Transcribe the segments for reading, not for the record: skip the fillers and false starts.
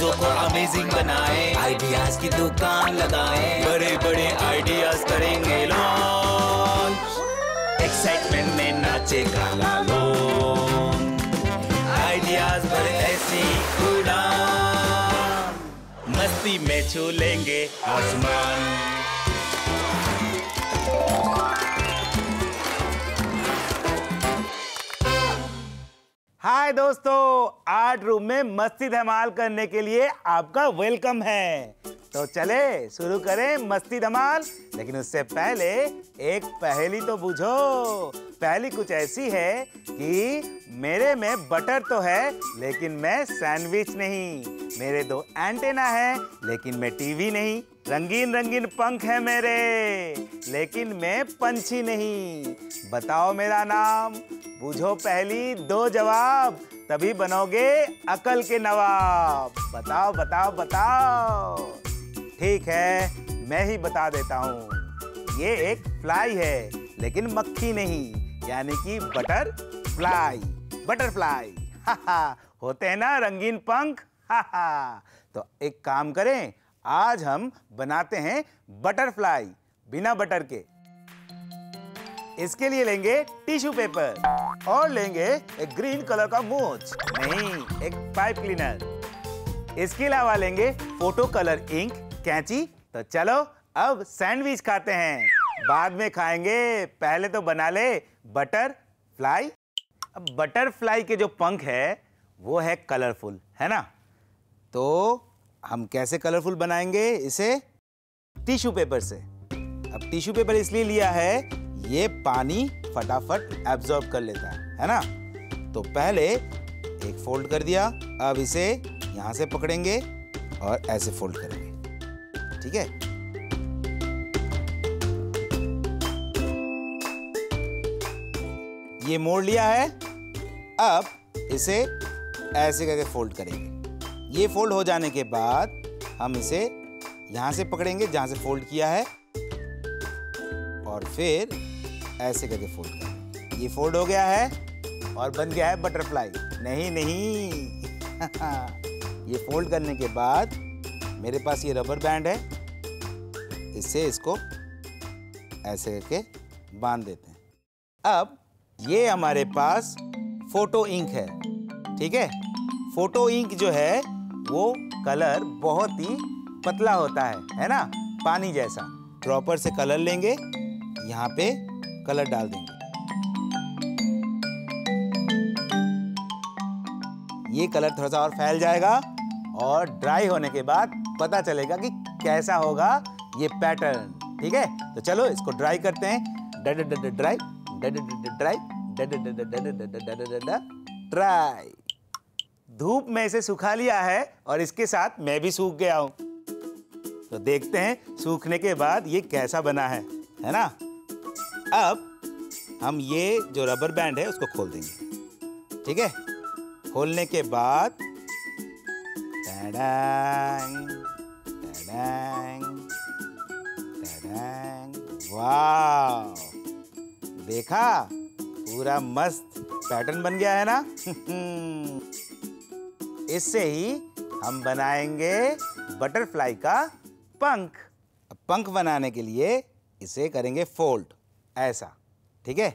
चीजों को अमेजिंग बनाएं, आइडियाज की दुकान लगाएं, बड़े बड़े आइडियाज करेंगे लॉन्च। एक्साइटमेंट में नाचेगा लालो, आइडियाज भरे ऐसी उड़ान, मस्ती में छू लेंगे आसमान। हाय दोस्तों, आर्ट रूम में मस्ती धमाल करने के लिए आपका वेलकम है। तो चले शुरू करें मस्ती धमाल, लेकिन उससे पहले एक पहेली तो बुझो। पहेली कुछ ऐसी है कि मेरे में बटर तो है लेकिन मैं सैंडविच नहीं, मेरे दो एंटेना है लेकिन मैं टीवी नहीं, रंगीन रंगीन पंख है मेरे लेकिन मैं पंछी नहीं। बताओ मेरा नाम, बुझो पहली, दो जवाब, तभी बनोगे अकल के नवाब। बताओ बताओ बताओ। ठीक है, मैं ही बता देता हूँ। ये एक फ्लाई है लेकिन मक्खी नहीं, यानी कि बटरफ्लाई। बटरफ्लाई होते हैं ना रंगीन पंख। तो एक काम करें, आज हम बनाते हैं बटरफ्लाई बिना बटर के। इसके लिए लेंगे टिश्यू पेपर और लेंगे एक ग्रीन कलर का मोच, नहीं एक पाइप क्लीनर। इसके अलावा लेंगे फोटो कलर इंक, कैंची। तो चलो अब सैंडविच खाते हैं, बाद में खाएंगे, पहले तो बना ले बटरफ्लाई। अब बटरफ्लाई के जो पंख है वो है कलरफुल, है ना? तो हम कैसे कलरफुल बनाएंगे इसे? टिश्यू पेपर से। अब टिश्यू पेपर इसलिए लिया है, ये पानी फटाफट एब्जॉर्ब कर लेता है ना? तो पहले एक फोल्ड कर दिया, अब इसे यहाँ से पकड़ेंगे और ऐसे फोल्ड करेंगे, ठीक है? ये मोड़ लिया है, अब इसे ऐसे करके फोल्ड करेंगे। ये फोल्ड हो जाने के बाद हम इसे यहाँ से पकड़ेंगे जहाँ से फोल्ड किया है, और फिर ऐसे करके फोल्ड करेंगे। ये फोल्ड हो गया है और बन गया है बटरफ्लाई। नहीं नहीं ये फोल्ड करने के बाद मेरे पास ये रबर बैंड है, इससे इसको ऐसे करके बांध देते हैं। अब ये हमारे पास फोटो इंक है, ठीक है? फोटो इंक जो है वो कलर बहुत ही पतला होता है ना? पानी जैसा। ड्रॉपर से कलर लेंगे, यहाँ पे कलर डाल देंगे। ये कलर थोड़ा सा और फैल जाएगा और ड्राई होने के बाद पता चलेगा कि कैसा होगा ये पैटर्न, ठीक है? तो चलो इसको ड्राई करते हैं। ड ड ड ड्राई, ड ड ड ड्राई, ड ड ड ड ड ड्राई। धूप में इसे सुखा लिया है और इसके साथ मैं भी सूख गया हूँ। तो देखते हैं सूखने के बाद ये कैसा बना है ना? अब हम ये जो रबर बैंड है उसको खोल देंगे, ठीक है? खोलने के बाद टैडांग टैडांग टैडांग, वाह! देखा, पूरा मस्त पैटर्न बन गया है ना? इससे ही हम बनाएंगे बटरफ्लाई का पंख। पंख बनाने के लिए इसे करेंगे फोल्ड, ऐसा, ठीक है?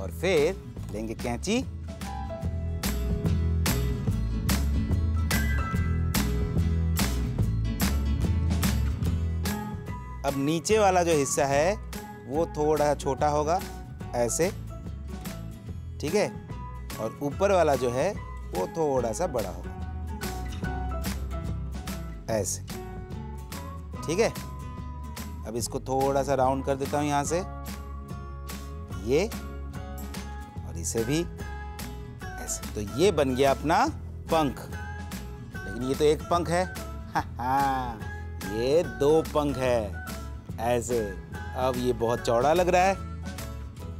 और फिर लेंगे कैंची, अब नीचे वाला जो हिस्सा है वो थोड़ा छोटा होगा, ऐसे, ठीक है? और ऊपर वाला जो है वो थोड़ा सा बड़ा होगा, ऐसे, ठीक है? अब इसको थोड़ा सा राउंड कर देता हूँ यहाँ से, ये, और इसे भी ऐसे। तो ये बन गया अपना पंख, लेकिन ये तो एक पंख है। ये दो पंख है, ऐसे। अब ये बहुत चौड़ा लग रहा है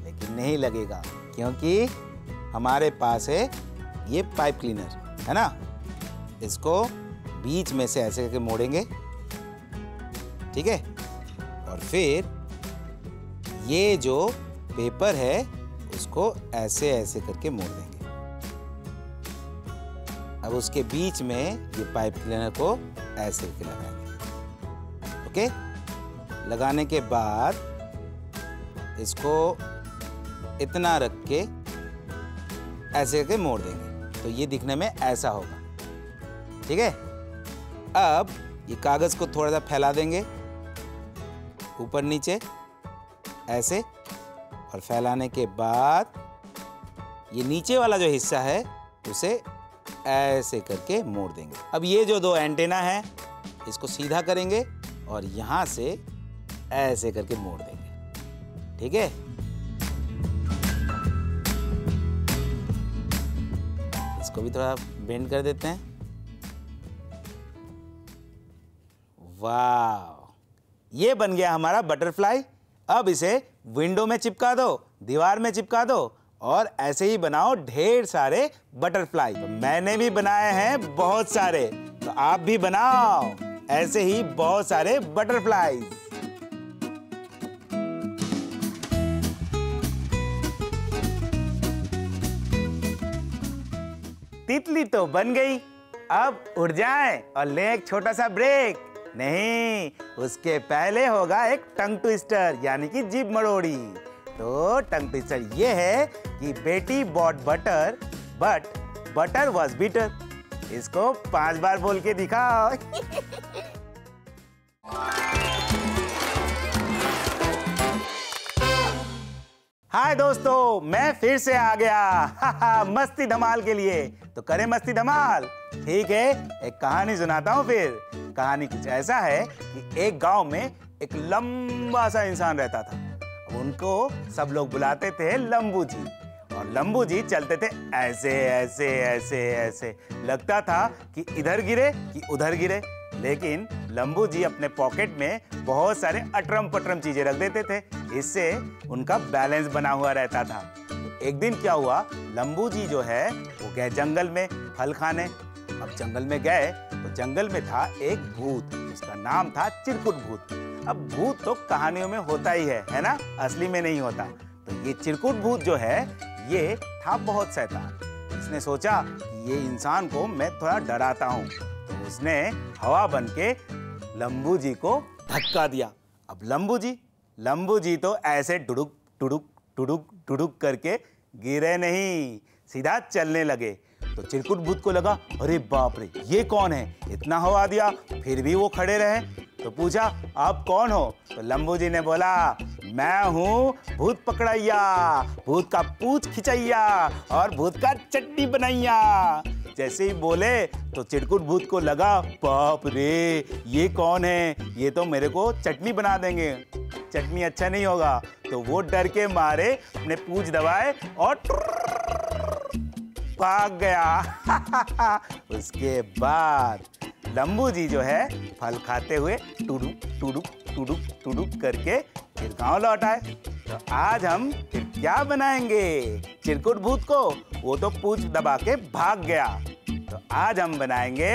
लेकिन नहीं लगेगा, क्योंकि हमारे पास है ये पाइप क्लीनर, है ना? इसको बीच में से ऐसे करके मोड़ेंगे, ठीक है? और फिर ये जो पेपर है उसको ऐसे ऐसे करके मोड़ देंगे। अब उसके बीच में ये पाइप क्लीनर को ऐसे लगाएंगे। ओके, लगाने के बाद इसको इतना रख के ऐसे करके मोड़ देंगे तो ये दिखने में ऐसा होगा। ठीक है, अब ये कागज़ को थोड़ा सा फैला देंगे ऊपर नीचे ऐसे, और फैलाने के बाद ये नीचे वाला जो हिस्सा है उसे ऐसे करके मोड़ देंगे। अब ये जो दो एंटेना है इसको सीधा करेंगे और यहाँ से ऐसे करके मोड़ देंगे। ठीक है, इसको भी थोड़ा बेंड कर देते हैं। वाह, ये बन गया हमारा बटरफ्लाई। अब इसे विंडो में चिपका दो, दीवार में चिपका दो और ऐसे ही बनाओ ढेर सारे बटरफ्लाई। तो मैंने भी बनाए हैं बहुत सारे, तो आप भी बनाओ ऐसे ही बहुत सारे बटरफ्लाई। तितली तो बन गई, अब उड़ जाएं और लें एक छोटा सा ब्रेक। नहीं, उसके पहले होगा एक टंग ट्विस्टर यानी कि जीभ मरोड़ी। तो टंग ट्विस्टर ये है कि Betty bought butter but butter was bitter. इसको 5 बार बोल के दिखाओ। हाय दोस्तों, मैं फिर से आ गया मस्ती धमाल के लिए। तो करें मस्ती धमाल। ठीक है, एक कहानी सुनाता हूँ। फिर कहानी कुछ ऐसा है कि एक गांव में एक लंबा सा इंसान रहता था। उनको सब लोग बुलाते थे लंबू जी, और लंबू जी चलते थे ऐसे ऐसे ऐसे ऐसे। लगता था कि इधर गिरे कि उधर गिरे, लेकिन लंबू जी अपने पॉकेट में बहुत सारे अटरम पटरम चीजें रख देते थे, इससे उनका बैलेंस बना हुआ रहता था। एक दिन क्या हुआ, लंबू जी जो है वो गए जंगल में फल खाने। अब जंगल में गए तो जंगल में था एक भूत, उसका नाम था चिरकुट भूत। अब भूत तो कहानियों में होता ही है ना, असली में नहीं होता। तो ये चिरकुट भूत जो है ये था बहुत शैतान। इसने सोचा ये इंसान को मैं थोड़ा डराता हूँ, तो उसने हवा बन के लंबू जी को धक्का दिया। अब लंबू जी तो ऐसे डुडुक डुडुक डुडुक डुडुक करके गिरे नहीं, सीधा चलने लगे। तो चिरकुट भूत को लगा, अरे बाप रे ये कौन है, इतना हवा दिया फिर भी वो खड़े रहे। तो पूछा, आप कौन हो? तो लंबू जी ने बोला, मैं हूँ भूत पकड़ैया, भूत का पूछ खिंचैया और भूत का चट्टी बनैया। जैसे ही बोले तो चिरकुट भूत को लगा, बाप रे ये कौन है, ये तो मेरे को चटनी बना देंगे, चटनी अच्छा नहीं होगा। तो वो डर के मारे अपने पूछ दबाए और भाग गया। उसके बाद लंबू जी जो है फल खाते हुए टुडुक टुडुक टुडुक टुडुक करके फिर गांव लौट आए। तो आज हम फिर क्या बनाएंगे, चिरकुट भूत को वो तो पूछ दबा के भाग गया, तो आज हम बनाएंगे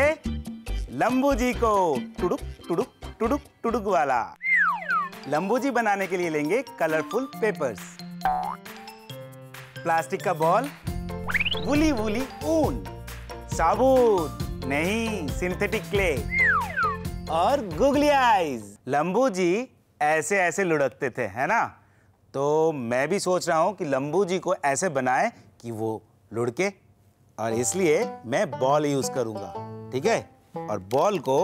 लंबू जी को टुडुक टुडुक टुडुक टुडुक वाला। लंबू जी बनाने के लिए लेंगे कलरफुल पेपर्स, प्लास्टिक का बॉल, वुली वुली ऊन, साबुन नहीं सिंथेटिक क्ले और गुगली आईज। लंबू जी ऐसे ऐसे लुढ़कते थे, है ना। तो मैं भी सोच रहा हूँ कि लंबू जी को ऐसे बनाए कि वो लुढ़के, और इसलिए मैं बॉल यूज करूँगा। ठीक है, और बॉल को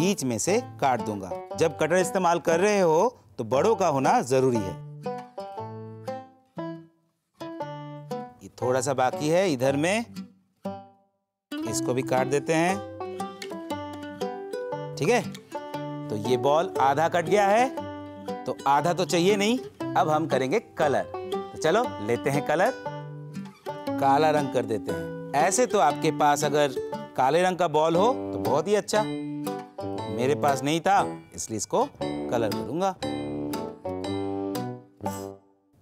बीच में से काट दूंगा। जब कटर इस्तेमाल कर रहे हो तो बड़ों का होना जरूरी है। ये थोड़ा सा बाकी है इधर में, इसको भी काट देते हैं। ठीक है, तो ये बॉल आधा कट गया है, तो आधा तो चाहिए नहीं। अब हम करेंगे कलर। तो चलो लेते हैं कलर, काला रंग कर देते हैं। ऐसे तो आपके पास अगर काले रंग का बॉल हो तो बहुत ही अच्छा, मेरे पास नहीं था इसलिए इसको कलर करूंगा।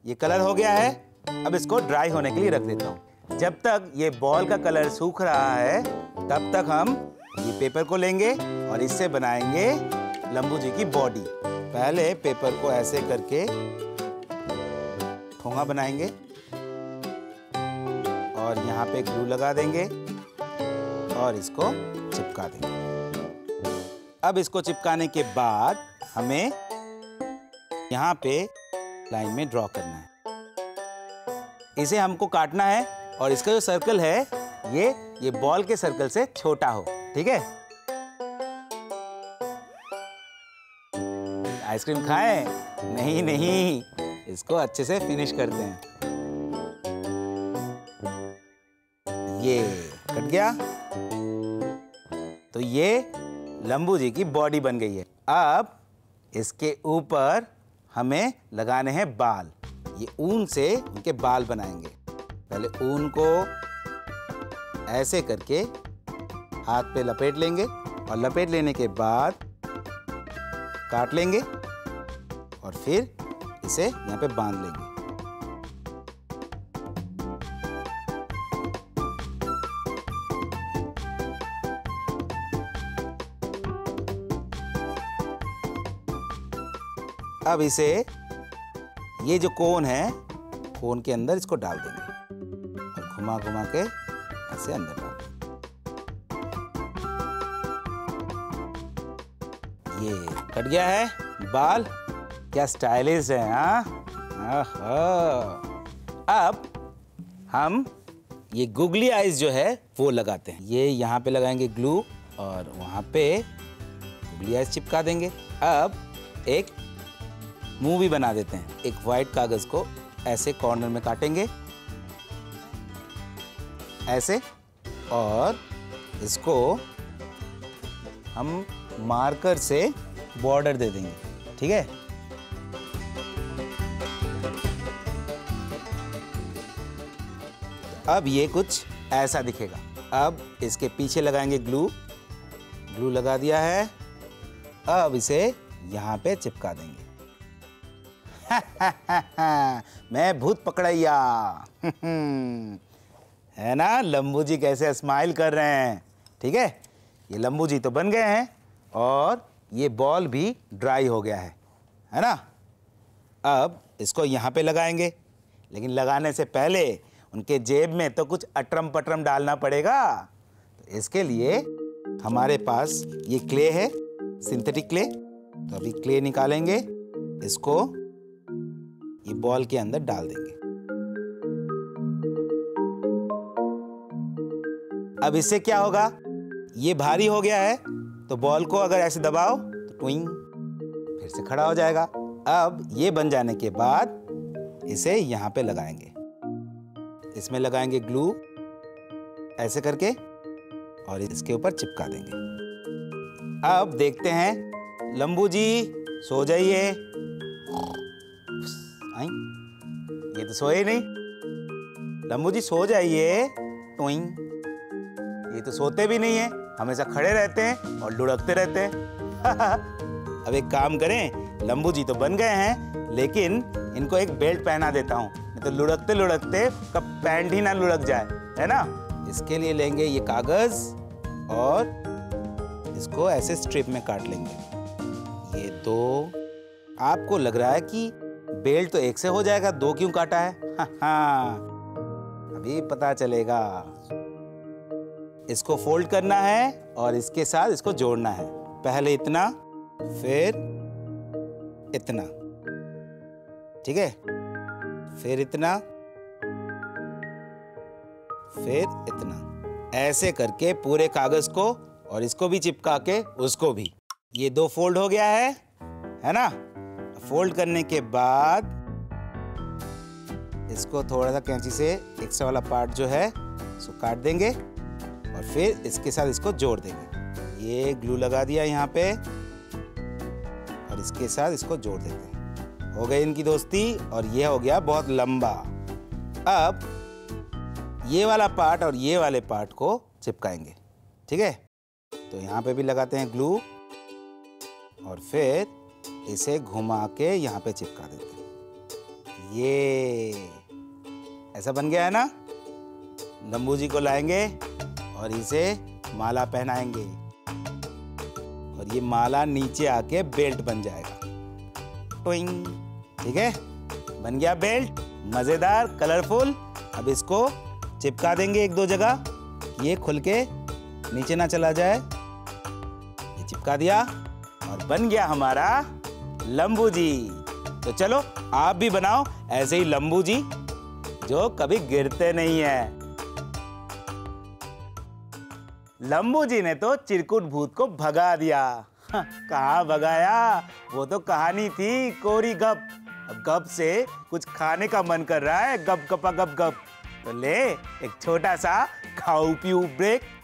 ये कलर हो गया है, अब इसको ड्राई होने के लिए रख देता हूँ। जब तक ये बॉल का कलर सूख रहा है तब तक हम ये पेपर को लेंगे और इससे बनाएंगे लंबू जी की बॉडी। पहले पेपर को ऐसे करके ठोंगा बनाएंगे और यहाँ पे ग्लू लगा देंगे और इसको चिपका देंगे। अब इसको चिपकाने के बाद हमें यहाँ पे लाइन में ड्रॉ करना है। इसे हमको काटना है और इसका जो सर्कल है ये बॉल के सर्कल से छोटा हो, ठीक है। आइसक्रीम खाएं? नहीं नहीं, इसको अच्छे से फिनिश करते हैं। ये कट गया, तो ये लंबू जी की बॉडी बन गई है। अब इसके ऊपर हमें लगाने हैं बाल। ये ऊन से उनके बाल बनाएंगे। पहले ऊन को ऐसे करके हाथ पे लपेट लेंगे और लपेट लेने के बाद काट लेंगे और फिर इसे यहाँ पे बांध लेंगे। अब इसे ये जो कोन है, कोन के अंदर इसको डाल देंगे और घुमा घुमा के ऐसे अंदर डाल देंगे। ये कट गया है बाल। क्या स्टाइलिश है, हाँ। अब हम ये गुगली आइज जो है वो लगाते हैं। ये यहाँ पे लगाएंगे ग्लू और वहाँ पे गुगली आइज चिपका देंगे। अब एक मूवी बना देते हैं। एक वाइट कागज को ऐसे कॉर्नर में काटेंगे, ऐसे, और इसको हम मार्कर से बॉर्डर दे देंगे, ठीक है। अब ये कुछ ऐसा दिखेगा। अब इसके पीछे लगाएंगे ग्लू। ग्लू लगा दिया है। अब इसे यहाँ पे चिपका देंगे। मैं भूत पकड़ैया। है ना, लंबू जी कैसे स्माइल कर रहे हैं, ठीक है। ये लंबू जी तो बन गए हैं और ये बॉल भी ड्राई हो गया है ना। अब इसको यहाँ पे लगाएंगे, लेकिन लगाने से पहले उनके जेब में तो कुछ अटरम पटरम डालना पड़ेगा। तो इसके लिए हमारे पास ये क्ले है, सिंथेटिक क्ले। तो अभी क्ले निकालेंगे, इसको ये बॉल के अंदर डाल देंगे। अब इससे क्या होगा, ये भारी हो गया है तो बॉल को अगर ऐसे दबाओ तो ट्विंग फिर से खड़ा हो जाएगा। अब ये बन जाने के बाद इसे यहाँ पे लगाएंगे। इसमें लगाएंगे ग्लू, ऐसे करके, और इसके ऊपर चिपका देंगे। अब देखते हैं, लंबू जी सो जाइए। ये तो सोए नहीं। लंबू जी सो जाइए। टोइंग, ये तो सोते भी नहीं है, हमेशा खड़े रहते हैं और लुढ़कते रहते हैं। अब एक काम करें, लंबू जी तो बन गए हैं, लेकिन इनको एक बेल्ट पहना देता हूँ, तो लुढ़कते लुढ़कते कब पैंट ही ना लुढ़क जाए, है ना। इसके लिए लेंगे ये कागज और इसको ऐसे स्ट्रिप में काट लेंगे। ये तो आपको लग रहा है कि बेल्ट तो एक से हो जाएगा, दो क्यों काटा है। हाँ, अभी पता चलेगा। इसको फोल्ड करना है और इसके साथ इसको जोड़ना है। पहले इतना, फिर इतना, ठीक है, फिर इतना, फिर इतना, ऐसे करके पूरे कागज को, और इसको भी चिपका के उसको भी। ये दो फोल्ड हो गया है ना। फोल्ड करने के बाद इसको थोड़ा सा कैंची से एक्स्ट्रा वाला पार्ट जो है उसको काट देंगे और फिर इसके साथ इसको जोड़ देंगे। ये ग्लू लगा दिया यहाँ पे और इसके साथ इसको जोड़ देते हैं। हो गई इनकी दोस्ती और ये हो गया बहुत लंबा। अब ये वाला पार्ट और ये वाले पार्ट को चिपकाएंगे, ठीक है। तो यहाँ पे भी लगाते हैं ग्लू और फिर इसे घुमा के यहाँ पे चिपका देते हैं। ये ऐसा बन गया है ना। लंबू जी को लाएंगे और इसे माला पहनाएंगे और ये माला नीचे आके बेल्ट बन जाएगा। टोइंग, ठीक है, बन गया बेल्ट। मजेदार, कलरफुल। अब इसको चिपका देंगे एक दो जगह, ये खुल के नीचे ना चला जाए। ये चिपका दिया और बन गया हमारा लंबू जी। तो चलो आप भी बनाओ ऐसे ही लंबू जी जो कभी गिरते नहीं है। लंबू जी ने तो चिरकुट भूत को भगा दिया। कहाँ भगाया, वो तो कहानी थी कोरी गप। अब गप से कुछ खाने का मन कर रहा है, गप गपा गप गप। तो ले एक छोटा सा खाऊ पीऊ ब्रेक।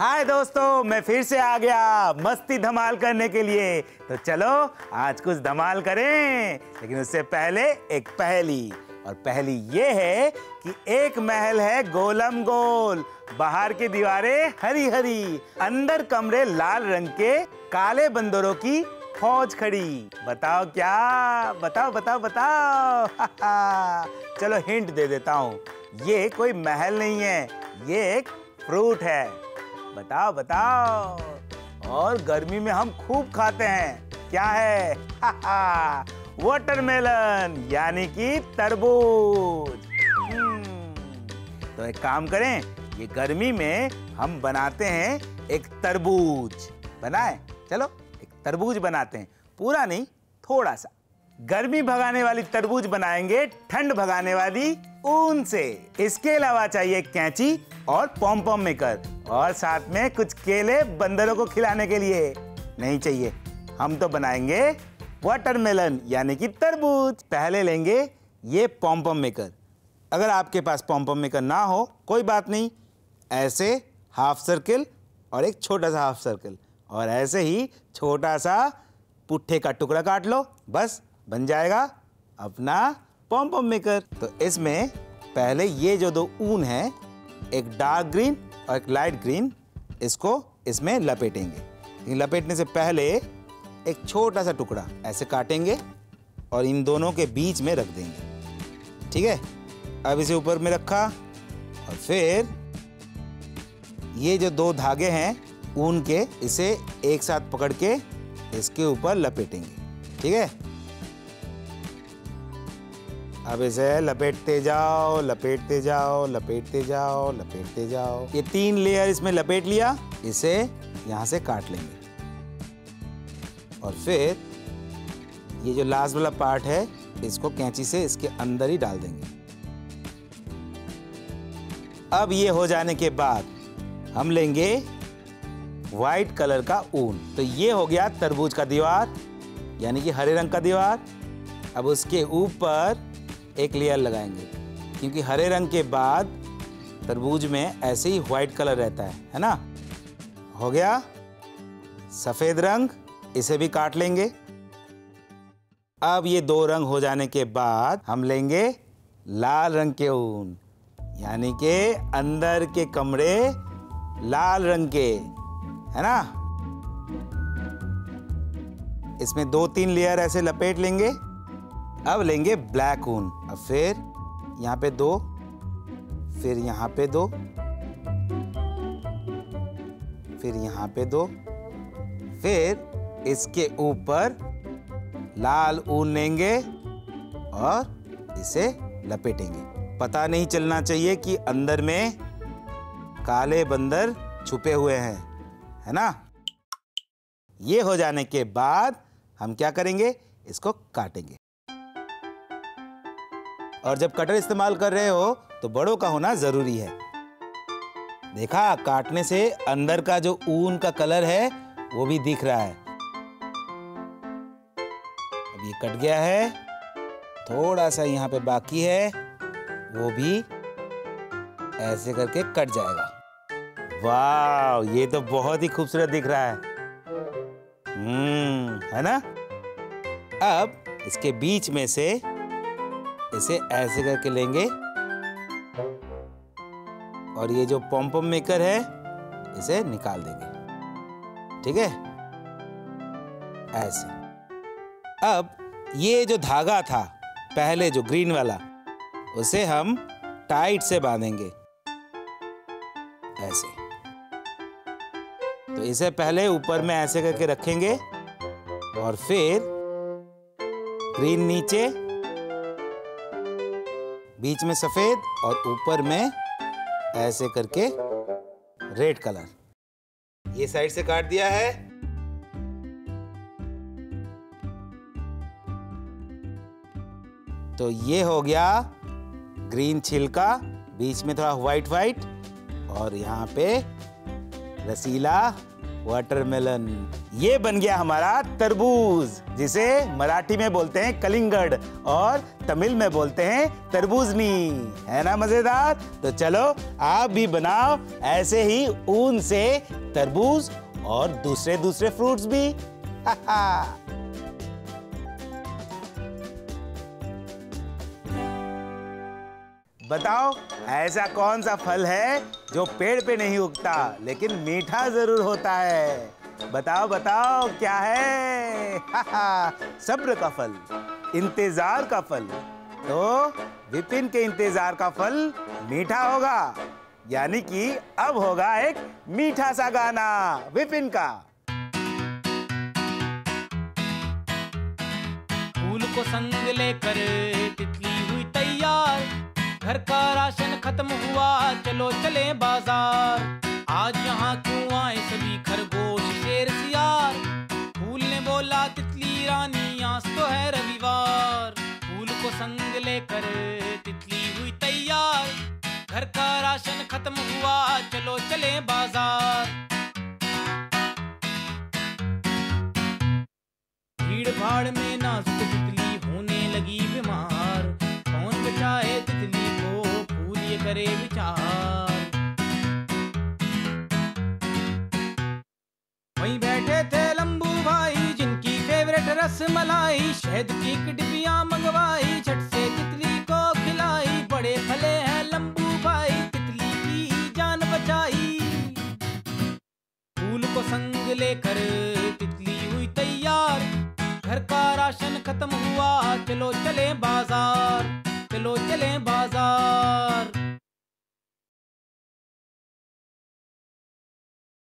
हाय दोस्तों, मैं फिर से आ गया मस्ती धमाल करने के लिए। तो चलो आज कुछ धमाल करें, लेकिन उससे पहले एक पहेली। और पहेली ये है कि एक महल है गोलम गोल, बाहर की दीवारें हरी हरी, अंदर कमरे लाल रंग के, काले बंदरों की फौज खड़ी। बताओ क्या? बताओ बताओ बताओ। चलो हिंट दे देता हूँ, ये कोई महल नहीं है, ये एक फ्रूट है। बताओ बताओ। और गर्मी में हम खूब खाते हैं। क्या है? वाटरमेलन, यानी कि तरबूज। तो एक काम करें, ये गर्मी में हम बनाते हैं एक तरबूज। बनाए? चलो तरबूज बनाते हैं, पूरा नहीं थोड़ा सा। गर्मी भगाने वाली तरबूज बनाएंगे ठंड भगाने वाली ऊन से। इसके अलावा चाहिए कैंची और पॉमपॉम मेकर, और साथ में कुछ केले बंदरों को खिलाने के लिए। नहीं चाहिए, हम तो बनाएंगे वाटरमेलन यानी कि तरबूज। पहले लेंगे ये पॉमपॉम मेकर। अगर आपके पास पॉमपॉम मेकर ना हो कोई बात नहीं, ऐसे हाफ सर्किल और एक छोटा सा हाफ सर्किल और ऐसे ही छोटा सा पुट्ठे का टुकड़ा काट लो, बस बन जाएगा अपना पॉम पॉम मेकर। तो इसमें पहले ये जो दो ऊन है, एक डार्क ग्रीन और एक लाइट ग्रीन, इसको इसमें लपेटेंगे। लपेटने से पहले एक छोटा सा टुकड़ा ऐसे काटेंगे और इन दोनों के बीच में रख देंगे। ठीक है, अब इसे ऊपर में रखा और फिर ये जो दो धागे हैं ऊन के, इसे एक साथ पकड़ के इसके ऊपर लपेटेंगे। ठीक है, अब इसे लपेटते जाओ लपेटते जाओ लपेटते जाओ लपेटते जाओ। ये तीन लेयर इसमें लपेट लिया, इसे यहाँ से काट लेंगे। और फिर ये जो लास्ट वाला पार्ट है इसको कैंची से इसके अंदर ही डाल देंगे। अब ये हो जाने के बाद हम लेंगे व्हाइट कलर का ऊन। तो ये हो गया तरबूज का दीवार यानी कि हरे रंग का दीवार। अब उसके ऊपर एक लेयर लगाएंगे, क्योंकि हरे रंग के बाद तरबूज में ऐसे ही व्हाइट कलर रहता है ना। हो गया सफ़ेद रंग, इसे भी काट लेंगे। अब ये दो रंग हो जाने के बाद हम लेंगे लाल रंग के ऊन, यानी कि अंदर के कमरे लाल रंग के, है ना। इसमें दो तीन लेयर ऐसे लपेट लेंगे। अब लेंगे ब्लैक ऊन, अब फिर यहाँ पे दो, फिर यहाँ पे दो, फिर यहाँ पे दो, फिर इसके ऊपर लाल ऊन लेंगे और इसे लपेटेंगे। पता नहीं चलना चाहिए कि अंदर में काले बंदर छुपे हुए हैं, है ना। ये हो जाने के बाद हम क्या करेंगे, इसको काटेंगे। और जब कटर इस्तेमाल कर रहे हो तो बड़ों का होना जरूरी है। देखा, काटने से अंदर का जो ऊन का कलर है वो भी दिख रहा है। अब ये कट गया है, थोड़ा सा यहाँ पे बाकी है, वो भी ऐसे करके कट जाएगा। वाह, ये तो बहुत ही खूबसूरत दिख रहा है, है ना। अब इसके बीच में से इसे ऐसे करके लेंगे और ये जो पॉमपॉम मेकर है इसे निकाल देंगे। ठीक है, ऐसे। अब ये जो धागा था पहले जो ग्रीन वाला, उसे हम टाइट से बांधेंगे ऐसे। तो इसे पहले ऊपर में ऐसे करके रखेंगे और फिर ग्रीन नीचे बीच में सफेद और ऊपर में ऐसे करके रेड कलर। ये साइड से काट दिया है। तो ये हो गया ग्रीन छिलका, बीच में थोड़ा व्हाइट व्हाइट, और यहाँ पे रसीला वाटरमेलन। ये बन गया हमारा तरबूज, जिसे मराठी में बोलते हैं कलिंगड़ और तमिल में बोलते हैं तरबूजनी। है ना मजेदार? तो चलो आप भी बनाओ ऐसे ही ऊन से तरबूज और दूसरे दूसरे फ्रूट्स भी। बताओ ऐसा कौन सा फल है जो पेड़ पे नहीं उगता लेकिन मीठा जरूर होता है? बताओ बताओ क्या है? सब्र का फल, इंतजार का फल। तो विपिन के इंतजार का फल मीठा होगा, यानी कि अब होगा एक मीठा सा गाना विपिन का। फूल को संग लेकर तितली हुई तैयार, घर का राशन खत्म हुआ चलो चले बाजार। आज यहाँ क्यों आए सभी खरगोश शेर सियार, फूल ने बोला तितली रानी आज तो है रविवार। फूल को संग लेकर तितली हुई तैयार, घर का राशन खत्म हुआ चलो चले बाजार। भीड़ भाड़ में नाजुक तितली होने लगी बीमार, कौन बचाए तितली करे विचार। वहीं बैठे थे लंबू भाई, जिनकी फेवरेट रस मलाई, शहद की डिब्बियां मंगवाई झट से तितली को खिलाई। बड़े भले हैं लंबू भाई, तितली की जान बचाई। फूल को संग लेकर तितली हुई तैयार, घर का राशन खत्म हुआ चलो चले बाजार।